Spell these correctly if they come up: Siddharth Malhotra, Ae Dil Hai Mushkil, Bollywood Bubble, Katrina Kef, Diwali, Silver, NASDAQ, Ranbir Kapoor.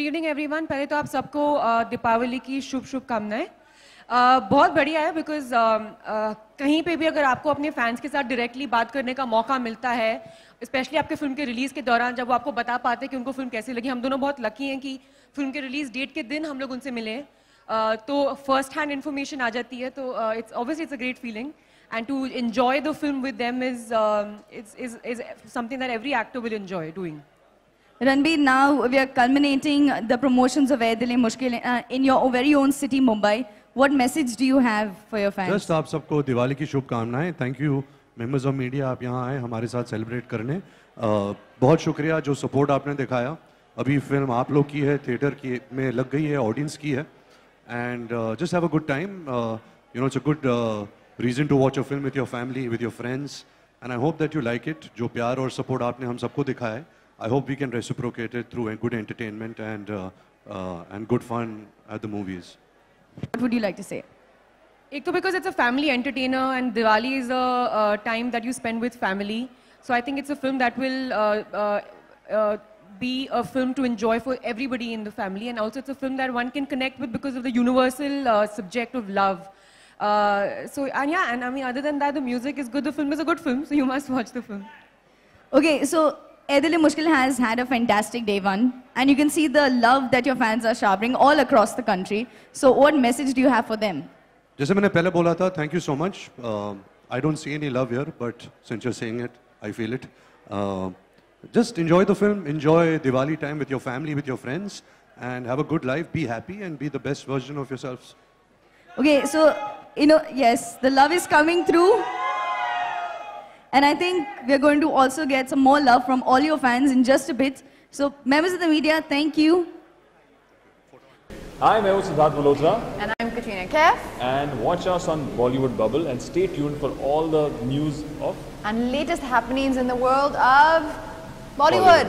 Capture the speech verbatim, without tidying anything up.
Good evening everyone. पहले तो आप सबको दीपावली की शुभ शुभकामनाएं। बहुत बढ़िया है बिकॉज कहीं पे भी अगर आपको अपने फैंस के साथ डायरेक्टली बात करने का मौका मिलता है, स्पेशली आपके फिल्म के रिलीज़ के दौरान जब वो आपको बता पाते हैं कि उनको फिल्म कैसी लगी। हम दोनों बहुत लकी हैं कि फिल्म के रिलीज़ डेट के दिन हम लोग उनसे मिले, तो फर्स्ट हैंड इन्फॉर्मेशन आ जाती है। तो it's obviously it's a great feeling and to enjoy the film with them is is is something that every actor will enjoy doing. Ranbir, now we are culminating the promotions of Ae Dil Hai Mushkil uh, in your very own city, Mumbai. What message do you have for your fans? Just आप सबको दिवाली की शुभकामनाएं। Thank you, members of media, आप यहाँ आए हमारे साथ celebrate करने। बहुत शुक्रिया जो support आपने दिखाया। अभी film आप लोग की है, theatre की में लग गई है, audience की है, and uh, just have a good time. Uh, you know, it's a good uh, reason to watch a film with your family, with your friends, and I hope that you like it. जो प्यार और support आपने हम सबको दिखाया है, I hope we can reciprocate it through good entertainment and uh, uh, and good fun at the movies. What would you like to say? Ek to because it's a family entertainer and Diwali is a uh, time that you spend with family. So I think it's a film that will uh, uh, uh, be a film to enjoy for everybody in the family, and also it's a film that one can connect with because of the universal uh, subject of love. Uh, so and yeah, and I mean other than that, the music is good. The film is a good film, so you must watch the film. Okay, so Ae Dil Hai Mushkil has had a fantastic day one, and you can see the love that your fans are showering all across the country. So what message do you have for them? Jaise maine pehle bola tha, thank you so much. Uh, I don't see any love here, but since you're saying it, I feel it. Uh, just enjoy the film, enjoy Diwali time with your family, with your friends, and have a good life, be happy and be the best version of yourselves. Okay, so, you know, yes, the love is coming through. And I think we're going to also get some more love from all your fans in just a bit. So, members of the media, thank you. Hi, I'm Siddharth Malhotra. And I'm Katrina Kef. And watch us on Bollywood Bubble and stay tuned for all the news of and latest happenings in the world of Bollywood. Bollywood.